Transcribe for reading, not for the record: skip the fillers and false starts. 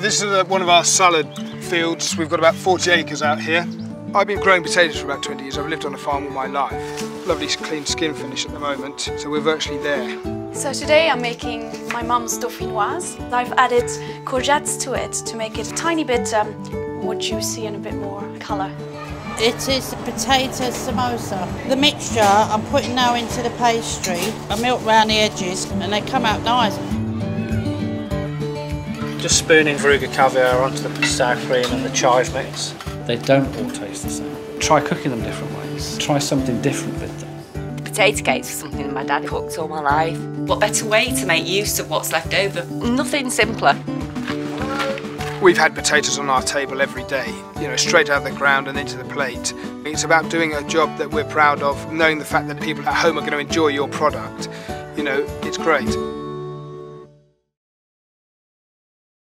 This is one of our salad fields. We've got about 40 acres out here. I've been growing potatoes for about 20 years. I've lived on a farm all my life. Lovely clean skin finish at the moment, so we're virtually there. So today I'm making my mum's dauphinoise. I've added courgettes to it to make it a tiny bit more juicy and a bit more colour. It is a potato samosa. The mixture I'm putting now into the pastry. I melt round the edges and they come out nice. Just spooning Veruga caviar onto the sour cream and the chive mix. They don't all taste the same. Try cooking them different ways. Try something different with them. Potato cakes was something my dad cooked all my life. What better way to make use of what's left over? Nothing simpler. We've had potatoes on our table every day, you know, straight out of the ground and into the plate. It's about doing a job that we're proud of, knowing the fact that people at home are going to enjoy your product. You know, it's great.